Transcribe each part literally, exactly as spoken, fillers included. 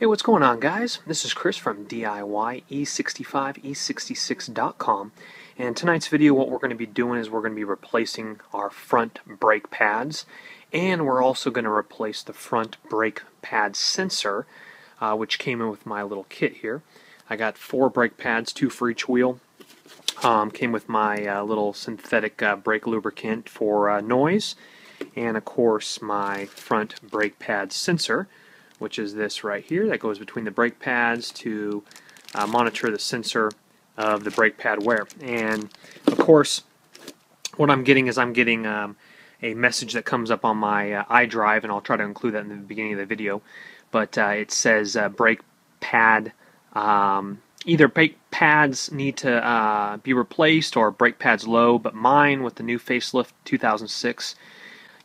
Hey, what's going on, guys? This is Chris from D I Y E sixty-five E sixty-six dot com, and tonight's video, what we're going to be doing is we're going to be replacing our front brake pads, and we're also going to replace the front brake pad sensor, uh, which came in with my little kit here. I got four brake pads, two for each wheel. Um, came with my uh, little synthetic uh, brake lubricant for uh, noise, and of course my front brake pad sensor, which is this right here that goes between the brake pads to uh, monitor the sensor of the brake pad wear. And of course, what I'm getting is I'm getting um, a message that comes up on my uh, iDrive, and I'll try to include that in the beginning of the video. But uh, it says uh, brake pad, um, either brake pads need to uh, be replaced or brake pads low, but mine with the new facelift two thousand six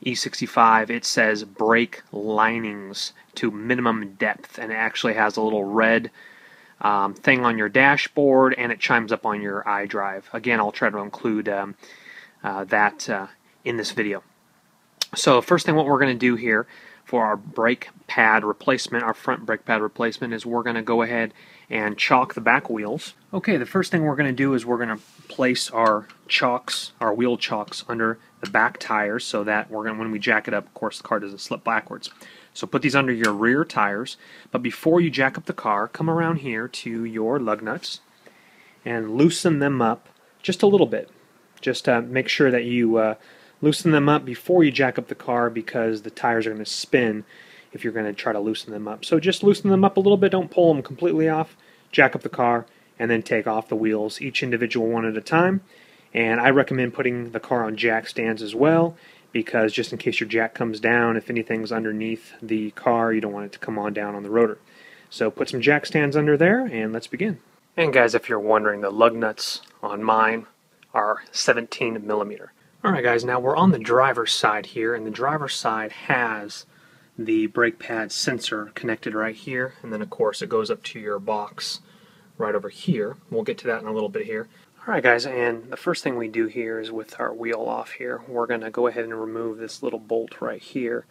E sixty-five, it says brake linings to minimum depth, and it actually has a little red um, thing on your dashboard, and it chimes up on your iDrive. Again, I'll try to include um, uh, that uh, in this video. So first thing what we're going to do here for our brake pad replacement, our front brake pad replacement, is we're going to go ahead and chalk the back wheels. Okay, the first thing we're going to do is we're going to place our chocks, our wheel chocks, under the back tires, so that we're going to, when we jack it up, of course the car doesn't slip backwards. So put these under your rear tires, but before you jack up the car, come around here to your lug nuts and loosen them up just a little bit. Just uh, make sure that you uh, loosen them up before you jack up the car, because the tires are going to spin if you're going to try to loosen them up. So just loosen them up a little bit, don't pull them completely off, jack up the car, and then take off the wheels, each individual one at a time. And I recommend putting the car on jack stands as well, because just in case your jack comes down, if anything's underneath the car, you don't want it to come on down on the rotor. So put some jack stands under there, and let's begin. And guys, if you're wondering, the lug nuts on mine are seventeen millimeter. Alright guys, now we're on the driver's side here, and the driver's side has the brake pad sensor connected right here, and then of course it goes up to your box right over here. We'll get to that in a little bit here. Alright guys, and the first thing we do here is with our wheel off here, we're going to go ahead and remove this little bolt right here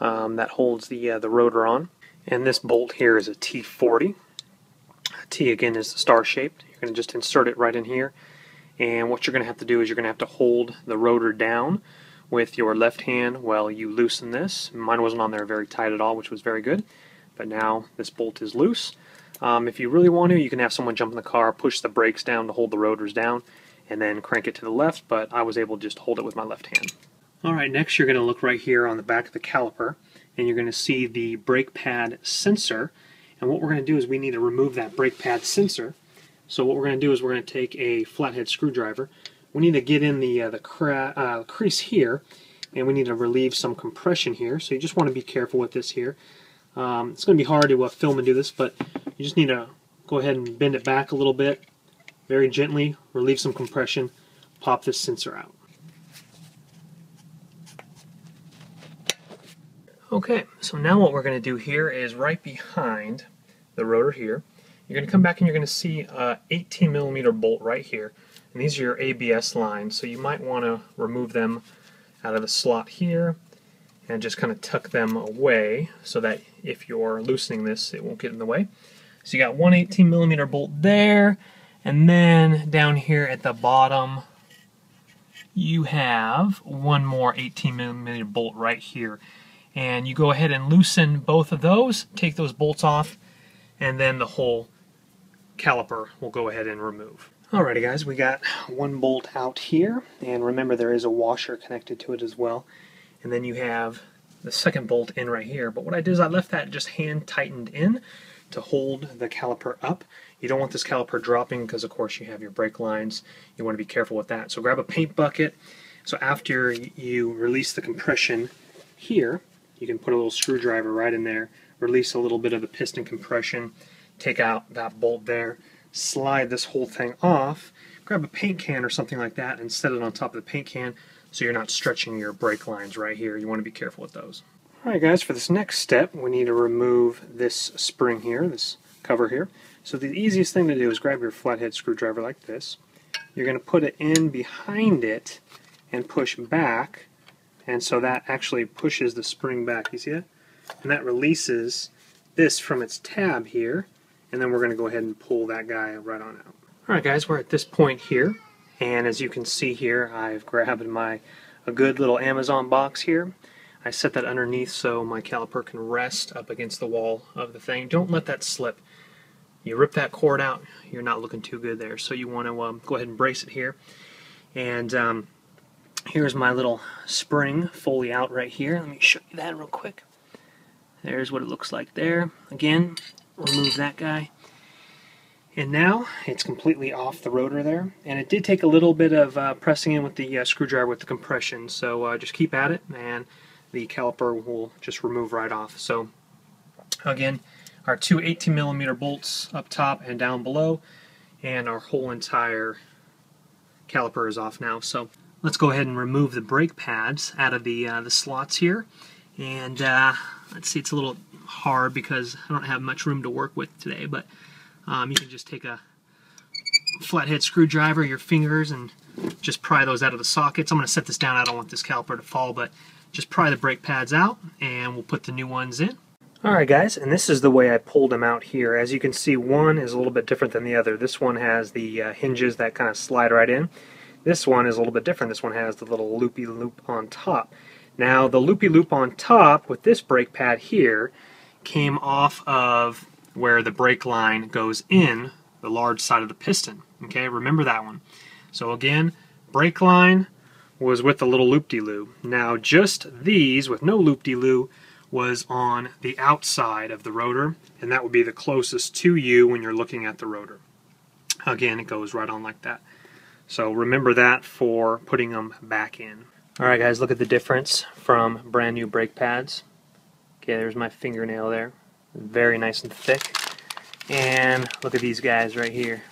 um, that holds the, uh, the rotor on. And this bolt here is a T forty. T again is the star shaped. You're going to just insert it right in here. And what you're going to have to do is you're going to have to hold the rotor down with your left hand while you loosen this. Mine wasn't on there very tight at all, which was very good. But now this bolt is loose. Um, if you really want to, you can have someone jump in the car, push the brakes down to hold the rotors down, and then crank it to the left, but I was able to just hold it with my left hand. Alright, next you're going to look right here on the back of the caliper, and you're going to see the brake pad sensor. And what we're going to do is we need to remove that brake pad sensor. So what we're going to do is we're going to take a flathead screwdriver. We need to get in the, uh, the cra uh, crease here, and we need to relieve some compression here. So you just want to be careful with this here. Um, it's going to be hard to uh, film and do this, but you just need to go ahead and bend it back a little bit, very gently, relieve some compression, pop this sensor out. Okay, so now what we're going to do here is right behind the rotor here, you're going to come back and you're going to see a eighteen millimeter bolt right here, and these are your A B S lines, so you might want to remove them out of the slot here and just kind of tuck them away so that if you're loosening this, it won't get in the way. So you got one eighteen millimeter bolt there, and then down here at the bottom you have one more eighteen millimeter bolt right here, and you go ahead and loosen both of those, take those bolts off, and then the whole caliper will go ahead and remove. Alrighty guys, we got one bolt out here, and remember there is a washer connected to it as well, and then you have the second bolt in right here. But what I did is I left that just hand tightened in to hold the caliper up. You don't want this caliper dropping, because of course you have your brake lines. You want to be careful with that. So grab a paint bucket. So after you release the compression here, you can put a little screwdriver right in there, release a little bit of the piston compression, take out that bolt there, slide this whole thing off, grab a paint can or something like that and set it on top of the paint can, so you're not stretching your brake lines right here. You want to be careful with those. Alright guys, for this next step, we need to remove this spring here, this cover here. So the easiest thing to do is grab your flathead screwdriver like this. You're going to put it in behind it and push back, and so that actually pushes the spring back. You see that? And that releases this from its tab here, and then we're going to go ahead and pull that guy right on out. Alright guys, we're at this point here, and as you can see here, I've grabbed my a good little Amazon box here. I set that underneath so my caliper can rest up against the wall of the thing. Don't let that slip. You rip that cord out, you're not looking too good there, so you want to um, go ahead and brace it here. And um, here's my little spring fully out right here. Let me show you that real quick. There's what it looks like there. Again, remove that guy. And now it's completely off the rotor there, and it did take a little bit of uh, pressing in with the uh, screwdriver with the compression, so uh, just keep at it and the caliper will just remove right off. So again, our two eighteen millimeter bolts up top and down below, and our whole entire caliper is off now. So let's go ahead and remove the brake pads out of the, uh, the slots here, and uh, let's see, it's a little hard because I don't have much room to work with today, but Um, you can just take a flathead screwdriver, your fingers, and just pry those out of the sockets. I'm going to set this down. I don't want this caliper to fall, but just pry the brake pads out, and we'll put the new ones in. Alright guys, and this is the way I pulled them out here. As you can see, one is a little bit different than the other. This one has the uh, hinges that kind of slide right in. This one is a little bit different. This one has the little loopy-loop on top. Now, the loopy-loop on top with this brake pad here came off of where the brake line goes in the large side of the piston. Okay, remember that one. So again, brake line was with the little loop-de-loo. Now just these with no loop-de-loo was on the outside of the rotor, and that would be the closest to you when you're looking at the rotor. Again, it goes right on like that. So remember that for putting them back in. Alright guys, look at the difference from brand new brake pads. Okay, there's my fingernail there. Very nice and thick. And look at these guys right here.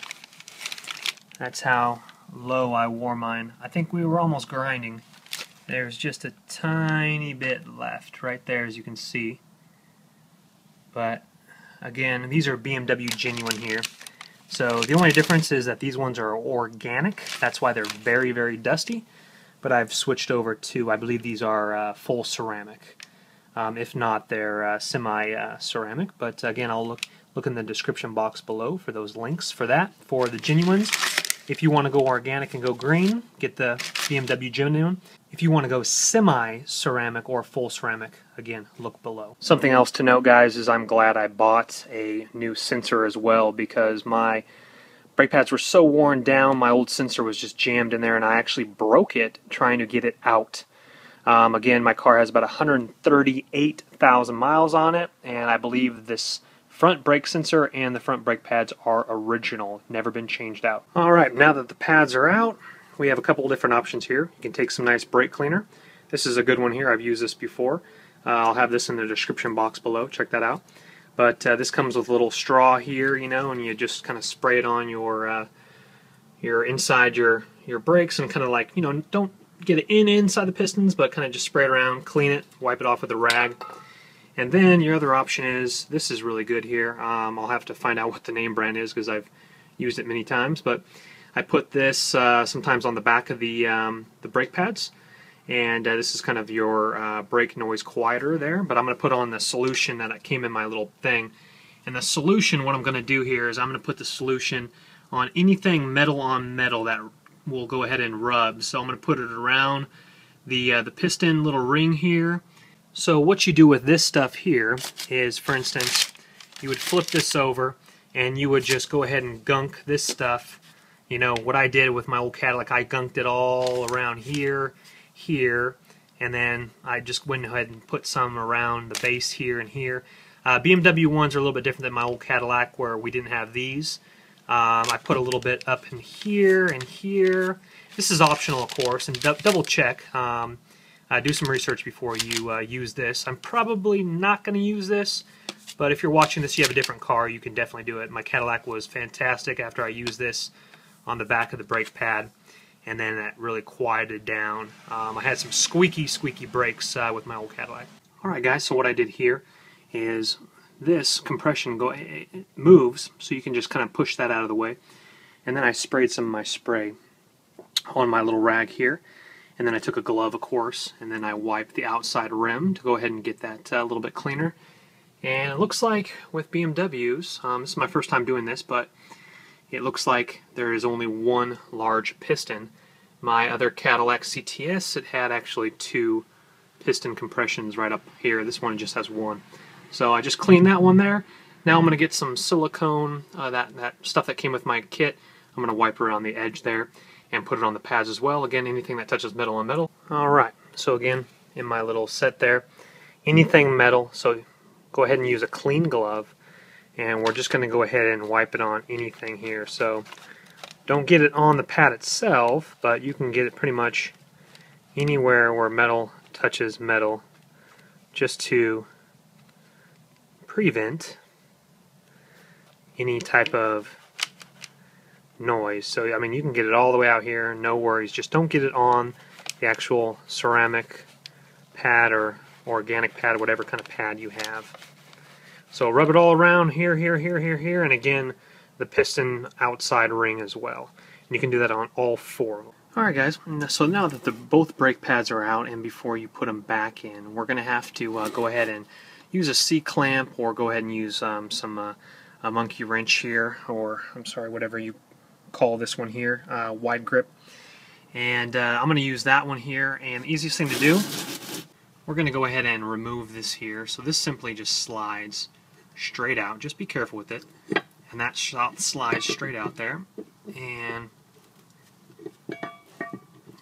That's how low I wore mine. I think we were almost grinding. There's just a tiny bit left right there, as you can see. But again, these are B M W genuine here. So the only difference is that these ones are organic. That's why they're very, very dusty. But I've switched over to, I believe these are uh, full ceramic. Um, if not, they're uh, semi-ceramic, uh, but again, I'll look look in the description box below for those links for that, for the genuines. If you want to go organic and go green, get the B M W genuine. If you want to go semi-ceramic or full ceramic, again, look below. Something else to note, guys, is I'm glad I bought a new sensor as well, because my brake pads were so worn down, my old sensor was just jammed in there, and I actually broke it trying to get it out. Um, again, my car has about one hundred thirty-eight thousand miles on it, and I believe this front brake sensor and the front brake pads are original, never been changed out. Alright, now that the pads are out, we have a couple different options here. You can take some nice brake cleaner. This is a good one here, I've used this before. Uh, I'll have this in the description box below, check that out. But uh, this comes with a little straw here, you know, and you just kind of spray it on your, uh, your inside your, your brakes, and kind of like, you know, don't get it in inside the pistons, but kind of just spray it around, clean it, wipe it off with a rag. And then your other option is, this is really good here, um, I'll have to find out what the name brand is because I've used it many times, but I put this uh, sometimes on the back of the, um, the brake pads, and uh, this is kind of your uh, brake noise quieter there, but I'm going to put on the solution that came in my little thing. And the solution, what I'm going to do here is I'm going to put the solution on anything metal on metal that we'll go ahead and rub. So I'm going to put it around the uh, the piston little ring here. So what you do with this stuff here is, for instance, you would flip this over and you would just go ahead and gunk this stuff. You know, what I did with my old Cadillac, I gunked it all around here, here, and then I just went ahead and put some around the base here and here. Uh, B M W ones are a little bit different than my old Cadillac where we didn't have these. Um, I put a little bit up in here and here. This is optional, of course, and d double check. Um, uh, do some research before you uh, use this. I'm probably not going to use this, but if you're watching this, you have a different car, you can definitely do it. My Cadillac was fantastic after I used this on the back of the brake pad, and then that really quieted down. Um, I had some squeaky, squeaky brakes uh, with my old Cadillac. All right, guys, so what I did here is, this compression go, it moves, so you can just kind of push that out of the way. And then I sprayed some of my spray on my little rag here. And then I took a glove, of course, and then I wiped the outside rim to go ahead and get that a uh, little bit cleaner. And it looks like with B M Ws, um, this is my first time doing this, but it looks like there is only one large piston. My other Cadillac C T S, it had actually two piston compressions right up here. This one just has one. So I just cleaned that one there. Now I'm going to get some silicone, uh, that, that stuff that came with my kit. I'm going to wipe around the edge there and put it on the pads as well. Again, anything that touches metal on metal. Alright, so again, in my little set there, anything metal, so go ahead and use a clean glove, and we're just going to go ahead and wipe it on anything here. So don't get it on the pad itself, but you can get it pretty much anywhere where metal touches metal, just to prevent any type of noise. So I mean, you can get it all the way out here, no worries. Just don't get it on the actual ceramic pad or organic pad, whatever kind of pad you have. So rub it all around here, here, here, here, here, and again, the piston outside ring as well. And you can do that on all four of them. Alright guys, so now that the both brake pads are out and before you put them back in, we're going to have to uh, go ahead and use a C-clamp, or go ahead and use um, some uh, a monkey wrench here, or I'm sorry, whatever you call this one here, uh, wide grip. And uh, I'm going to use that one here, and the easiest thing to do, we're going to go ahead and remove this here. So this simply just slides straight out, just be careful with it, and that slides straight out there. And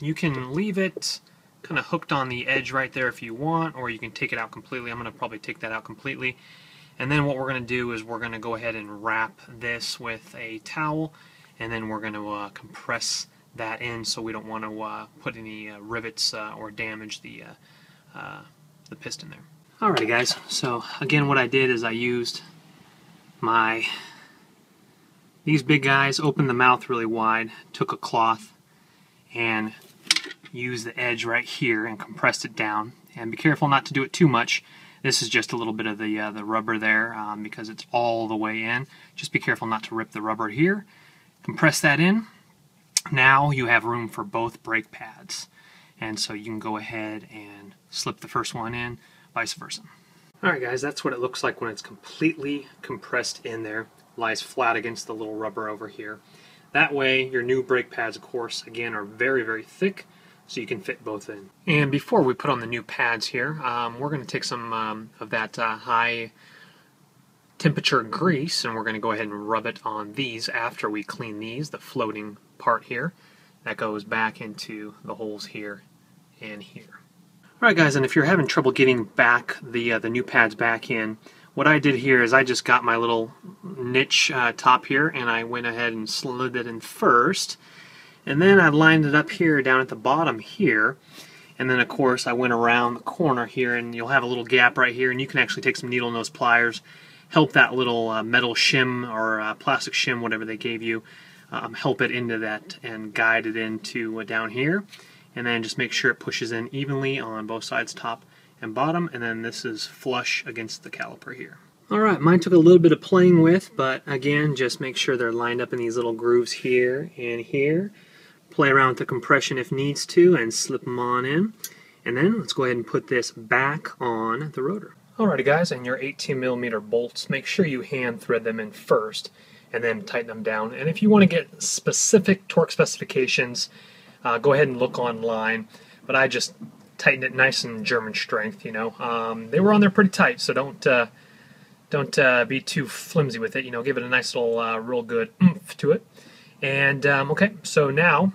you can leave it kind of hooked on the edge right there if you want, or you can take it out completely. I'm going to probably take that out completely. And then what we're going to do is we're going to go ahead and wrap this with a towel, and then we're going to uh, compress that in, so we don't want to uh, put any uh, rivets uh, or damage the, uh, uh, the piston there. Alrighty guys, so again what I did is I used my, these big guys, opened the mouth really wide, took a cloth and used the edge right here and compressed it down. And be careful not to do it too much. This is just a little bit of the uh, the rubber there, um, because it's all the way in. Just be careful not to rip the rubber here. Compress that in. Now you have room for both brake pads, and so you can go ahead and slip the first one in, vice versa. Alright guys, that's what it looks like when it's completely compressed in there. Lies flat against the little rubber over here. That way your new brake pads, of course, again are very very thick, so you can fit both in. And before we put on the new pads here, um, we're going to take some um, of that uh, high temperature grease, and we're going to go ahead and rub it on these after we clean these, the floating part here. That goes back into the holes here and here. Alright guys, and if you're having trouble getting back the, uh, the new pads back in, what I did here is I just got my little niche uh, top here, and I went ahead and slid it in first. And then I lined it up here down at the bottom here, and then of course I went around the corner here, and you'll have a little gap right here, and you can actually take some needle nose pliers, help that little uh, metal shim or uh, plastic shim, whatever they gave you, um, help it into that and guide it into uh, down here, and then just make sure it pushes in evenly on both sides, top and bottom, and then this is flush against the caliper here. Alright, mine took a little bit of playing with, but again, just make sure they're lined up in these little grooves here and here. Play around with the compression if needs to and slip them on in, and then let's go ahead and put this back on the rotor. Alrighty guys, and your eighteen millimeter bolts, make sure you hand thread them in first and then tighten them down. And if you want to get specific torque specifications, uh, go ahead and look online, but I just tightened it nice and German strength, you know. Um, they were on there pretty tight, so don't uh, don't uh, be too flimsy with it, you know, give it a nice little uh, real good oomph to it. And um, okay, so now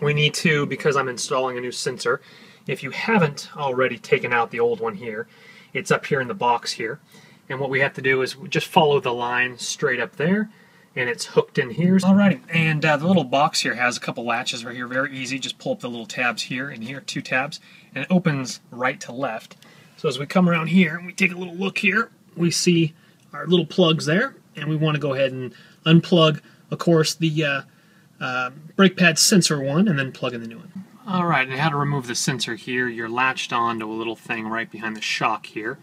we need to, because I'm installing a new sensor, if you haven't already taken out the old one here, it's up here in the box here, and what we have to do is just follow the line straight up there, and it's hooked in here. Alrighty, and uh, the little box here has a couple latches right here, very easy, just pull up the little tabs here and here, two tabs, and it opens right to left. So as we come around here and we take a little look here, we see our little plugs there, and we want to go ahead and unplug, of course, the uh, Uh, brake pad sensor one, and then plug in the new one. Alright, and how to remove the sensor here, you're latched onto a little thing right behind the shock here,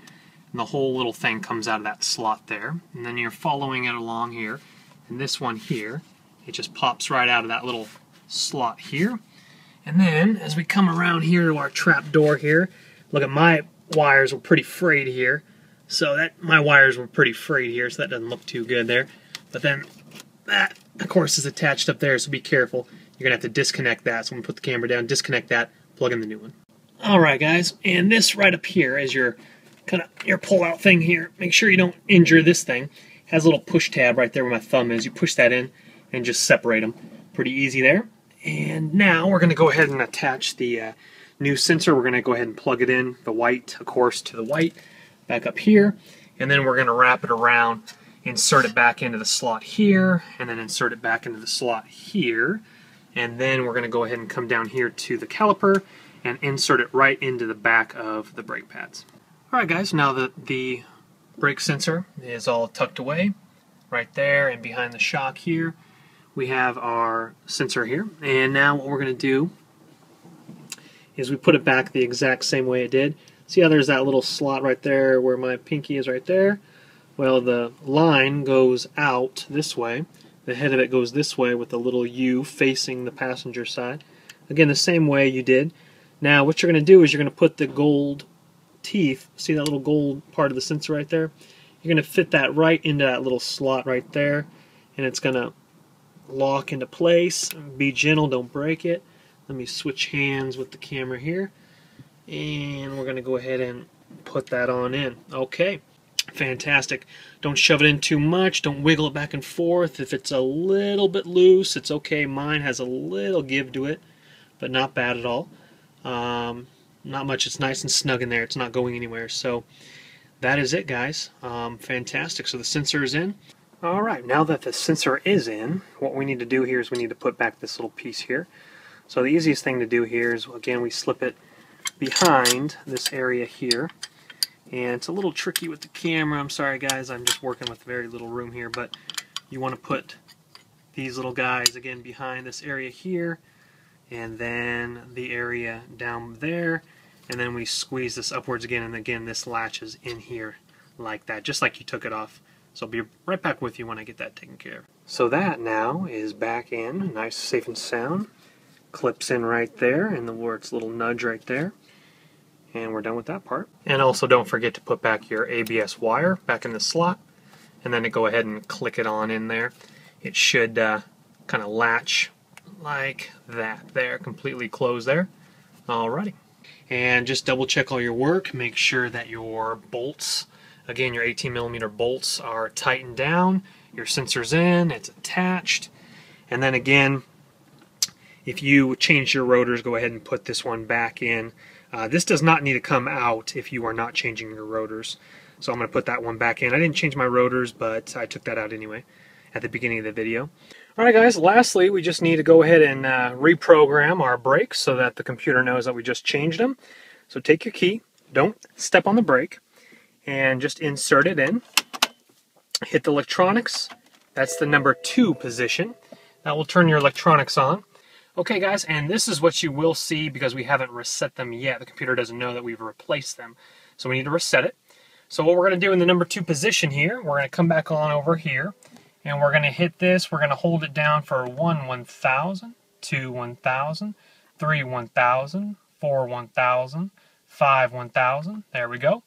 and the whole little thing comes out of that slot there, and then you're following it along here, and this one here, it just pops right out of that little slot here. And then as we come around here to our trap door here, look, at my wires were pretty frayed here, So that my wires were pretty frayed here, so that doesn't look too good there. But then that, of course, is attached up there, so be careful. You're going to have to disconnect that. So I'm going to put the camera down, disconnect that, plug in the new one. All right, guys, and this right up here is your kind of your pull-out thing here. Make sure you don't injure this thing. It has a little push tab right there where my thumb is. You push that in and just separate them. Pretty easy there. And now we're going to go ahead and attach the uh, new sensor. We're going to go ahead and plug it in, the white, of course, to the white, back up here. And then we're going to wrap it around, insert it back into the slot here, and then insert it back into the slot here. And then we're going to go ahead and come down here to the caliper and insert it right into the back of the brake pads. All right, guys, now that the brake sensor is all tucked away right there and behind the shock here, we have our sensor here. And now what we're going to do is we put it back the exact same way it did. See how there's that little slot right there where my pinky is right there? Well, the line goes out this way. The head of it goes this way with a little U facing the passenger side. Again, the same way you did. Now what you're going to do is you're going to put the gold teeth, see that little gold part of the sensor right there? You're going to fit that right into that little slot right there, and it's going to lock into place. Be gentle, don't break it. Let me switch hands with the camera here, and we're going to go ahead and put that on in. Okay, fantastic. Don't shove it in too much. Don't wiggle it back and forth. If it's a little bit loose, it's okay. Mine has a little give to it, but not bad at all. Um, not much. It's nice and snug in there. It's not going anywhere. So that is it, guys. Um, fantastic. So the sensor is in. All right, now that the sensor is in, what we need to do here is we need to put back this little piece here. So the easiest thing to do here is, again, we slip it behind this area here. And it's a little tricky with the camera. I'm sorry, guys. I'm just working with very little room here. But you want to put these little guys, again, behind this area here, and then the area down there, and then we squeeze this upwards again, and again this latches in here like that, just like you took it off. So I'll be right back with you when I get that taken care of. So that now is back in, nice, safe and sound. Clips in right there, and the word's little nudge right there. And we're done with that part. And also don't forget to put back your A B S wire back in the slot, and then to go ahead and click it on in there. It should uh, kind of latch like that there, completely closed there. Alrighty. And just double check all your work. Make sure that your bolts, again your eighteen millimeter bolts, are tightened down, your sensor's in, it's attached. And then again, if you change your rotors, go ahead and put this one back in. Uh, this does not need to come out if you are not changing your rotors. So I'm going to put that one back in. I didn't change my rotors, but I took that out anyway at the beginning of the video. Alright guys, lastly we just need to go ahead and uh, reprogram our brakes so that the computer knows that we just changed them. So take your key, don't step on the brake, and just insert it in. Hit the electronics, that's the number two position. That will turn your electronics on. Okay guys, and this is what you will see because we haven't reset them yet. The computer doesn't know that we've replaced them. So we need to reset it. So what we're going to do in the number two position here, we're going to come back on over here. And we're going to hit this, we're going to hold it down for one one thousand, two one thousand, three one thousand, four one thousand, five one thousand, there we go.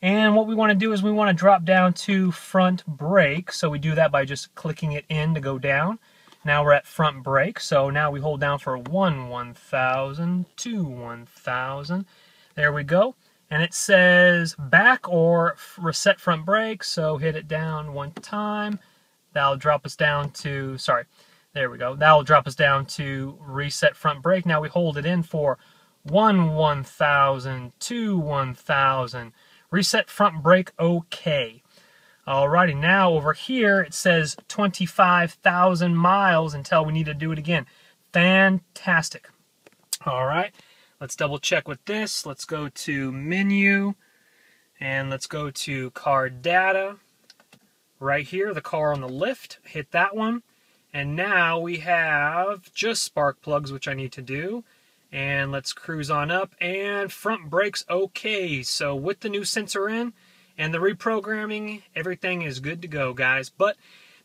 And what we want to do is we want to drop down to front brake, so we do that by just clicking it in to go down. Now we're at front brake, so now we hold down for one one thousand, two one thousand, there we go. And it says back or reset front brake, so hit it down one time. That'll drop us down to, sorry, there we go. That'll drop us down to reset front brake. Now we hold it in for one one thousand, two one thousand. Reset front brake, okay. Alrighty, now over here it says twenty-five thousand miles until we need to do it again. Fantastic. All right, let's double check with this. Let's go to menu and let's go to car data. Right here, the car on the lift, hit that one. And now we have just spark plugs, which I need to do. And let's cruise on up, and front brakes, okay. So with the new sensor in and the reprogramming, everything is good to go, guys. But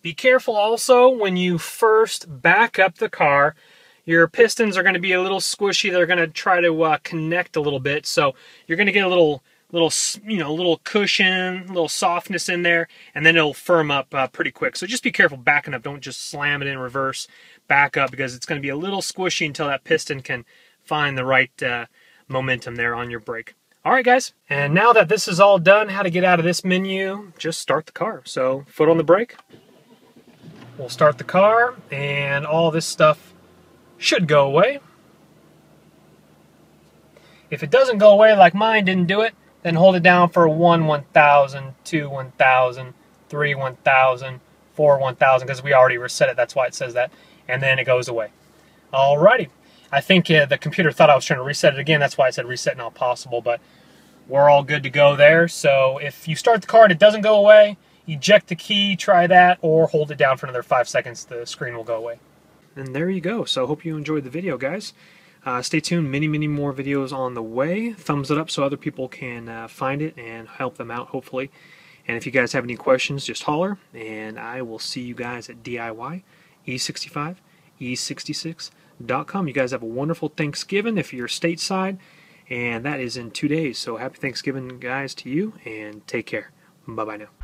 be careful also when you first back up the car. Your pistons are gonna be a little squishy. They're gonna try to uh, connect a little bit. So you're gonna get a little little, you know, little cushion, little softness in there, and then it'll firm up uh, pretty quick. So just be careful backing up. Don't just slam it in reverse, back up, because it's going to be a little squishy until that piston can find the right uh, momentum there on your brake. All right, guys, and now that this is all done, how to get out of this menu, just start the car. So foot on the brake, we'll start the car, and all this stuff should go away. If it doesn't go away like mine didn't do it, then hold it down for one one thousand, two one thousand, three one thousand, four one thousand, because we already reset it, that's why it says that, and then it goes away. Alrighty, I think uh, the computer thought I was trying to reset it again, that's why I said reset not possible, but we're all good to go there. So if you start the car and it doesn't go away, eject the key, try that, or hold it down for another five seconds, the screen will go away. And there you go, so I hope you enjoyed the video, guys. Uh, stay tuned, many, many more videos on the way. Thumbs it up so other people can uh, find it and help them out, hopefully. And if you guys have any questions, just holler. And I will see you guys at D I Y E sixty-five, E sixty-six dot com. You guys have a wonderful Thanksgiving if you're stateside. And that is in two days. So happy Thanksgiving, guys, to you. And take care. Bye-bye now.